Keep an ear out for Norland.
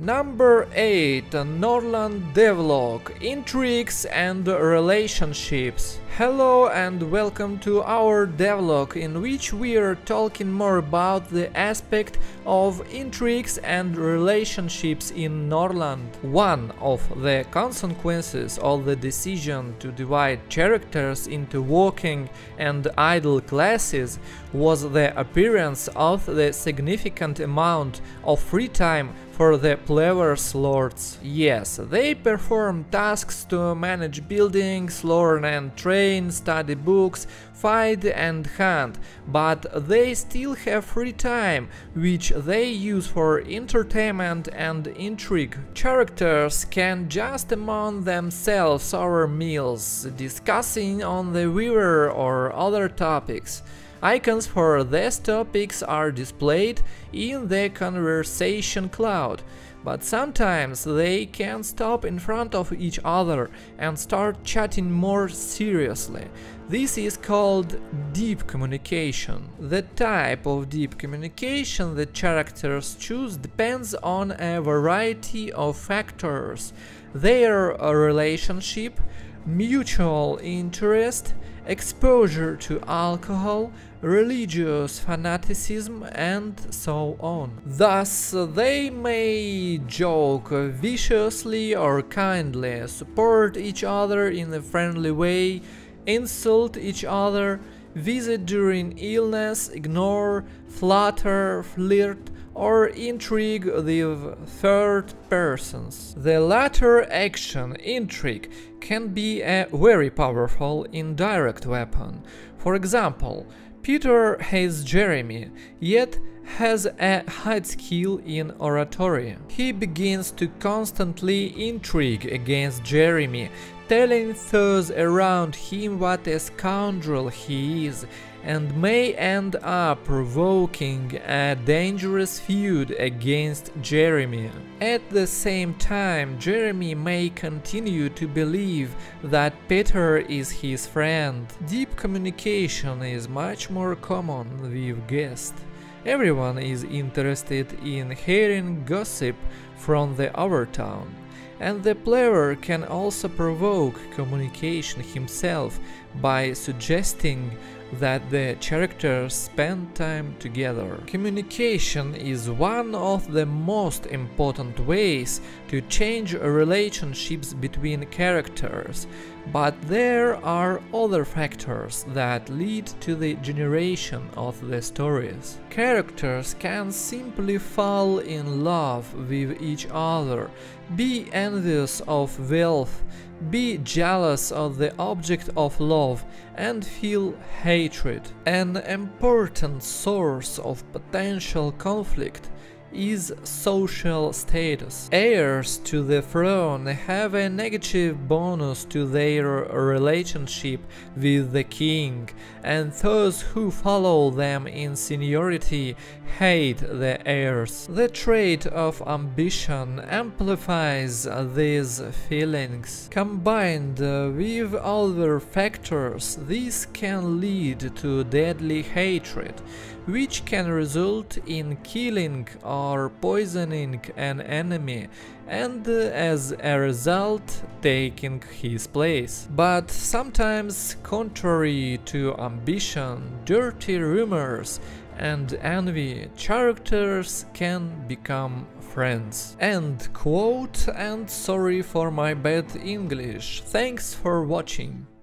Number 8. Norland devlog. Intrigues and relationships. Hello and welcome to our devlog, in which we are talking more about the aspect of intrigues and relationships in Norland. One of the consequences of the decision to divide characters into working and idle classes was the appearance of the significant amount of free time for the players' lords. Yes, they perform tasks to manage buildings, learn and train, study books, fight and hunt, but they still have free time, which they use for entertainment and intrigue. Characters can just among themselves over meals, discussing on the river or other topics. Icons for these topics are displayed in the conversation cloud, but sometimes they can stop in front of each other and start chatting more seriously. This is called deep communication. The type of deep communication the characters choose depends on a variety of factors: their relationship, mutual interest, exposure to alcohol, religious fanaticism, and so on. Thus, they may joke viciously or kindly, support each other in a friendly way, insult each other, visit during illness, ignore, flatter, flirt, or intrigue with third persons. The latter action, intrigue, can be a very powerful indirect weapon. For example, Peter hates Jeremy, yet has a high skill in oratory. He begins to constantly intrigue against Jeremy, telling those around him what a scoundrel he is, and may end up provoking a dangerous feud against Jeremy. At the same time, Jeremy may continue to believe that Peter is his friend. Deep communication is much more common with guests. Everyone is interested in hearing gossip from the overtown, and the player can also provoke communication himself by suggesting that the characters spend time together. Communication is one of the most important ways to change relationships between characters, but there are other factors that lead to the generation of the stories. Characters can simply fall in love with each other, be envious of wealth, be jealous of the object of love, and feel hatred. An important source of potential conflict is social status. Heirs to the throne have a negative bonus to their relationship with the king, and those who follow them in seniority hate the heirs. The trait of ambition amplifies these feelings. Combined with other factors, this can lead to deadly hatred, which can result in killing or poisoning an enemy, and as a result taking his place. But sometimes, contrary to ambition, dirty rumors and envy, characters can become friends. End quote, and sorry for my bad English. Thanks for watching.